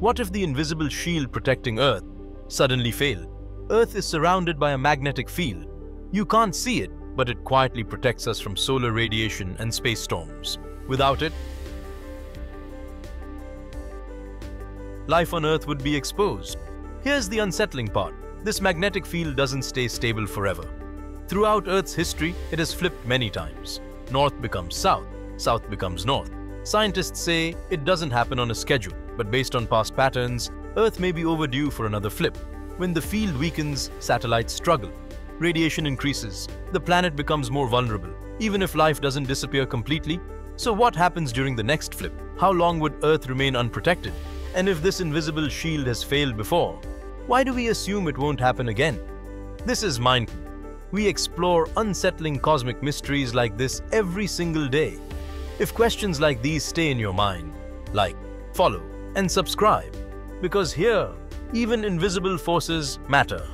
What if the invisible shield protecting Earth suddenly failed? Earth is surrounded by a magnetic field. You can't see it, but it quietly protects us from solar radiation and space storms. Without it, life on Earth would be exposed. Here's the unsettling part. This magnetic field doesn't stay stable forever. Throughout Earth's history, it has flipped many times. North becomes south, south becomes north. Scientists say it doesn't happen on a schedule, but based on past patterns, Earth may be overdue for another flip. When the field weakens, satellites struggle. Radiation increases. The planet becomes more vulnerable, even if life doesn't disappear completely. So what happens during the next flip? How long would Earth remain unprotected? And if this invisible shield has failed before, why do we assume it won't happen again? This is MindKlick. We explore unsettling cosmic mysteries like this every single day. If questions like these stay in your mind, like, follow, and subscribe. Because here, even invisible forces matter.